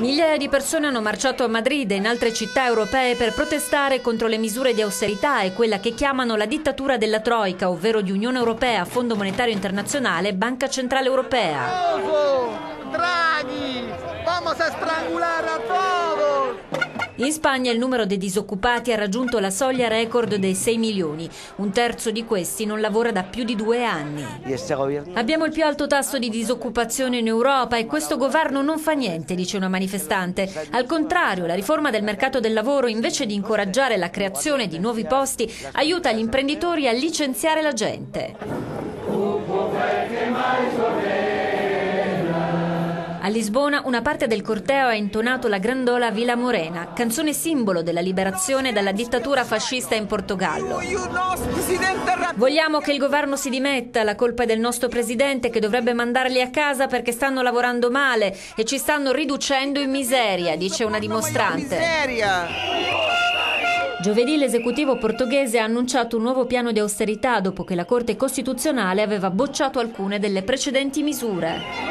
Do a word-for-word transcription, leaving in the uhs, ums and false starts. Migliaia di persone hanno marciato a Madrid e in altre città europee per protestare contro le misure di austerità e quella che chiamano la dittatura della Troika, ovvero di Unione Europea, Fondo Monetario Internazionale e Banca Centrale Europea. Draghi, vamos a strangolare al popolo! In Spagna il numero dei disoccupati ha raggiunto la soglia record dei sei milioni. Un terzo di questi non lavora da più di due anni. Abbiamo il più alto tasso di disoccupazione in Europa e questo governo non fa niente, dice una manifestante. Al contrario, la riforma del mercato del lavoro, invece di incoraggiare la creazione di nuovi posti, aiuta gli imprenditori a licenziare la gente. A Lisbona una parte del corteo ha intonato la Grândola Vila Morena, canzone simbolo della liberazione dalla dittatura fascista in Portogallo. Vogliamo che il governo si dimetta, la colpa è del nostro presidente che dovrebbe mandarli a casa perché stanno lavorando male e ci stanno riducendo in miseria, dice una dimostrante. Giovedì l'esecutivo portoghese ha annunciato un nuovo piano di austerità dopo che la Corte Costituzionale aveva bocciato alcune delle precedenti misure.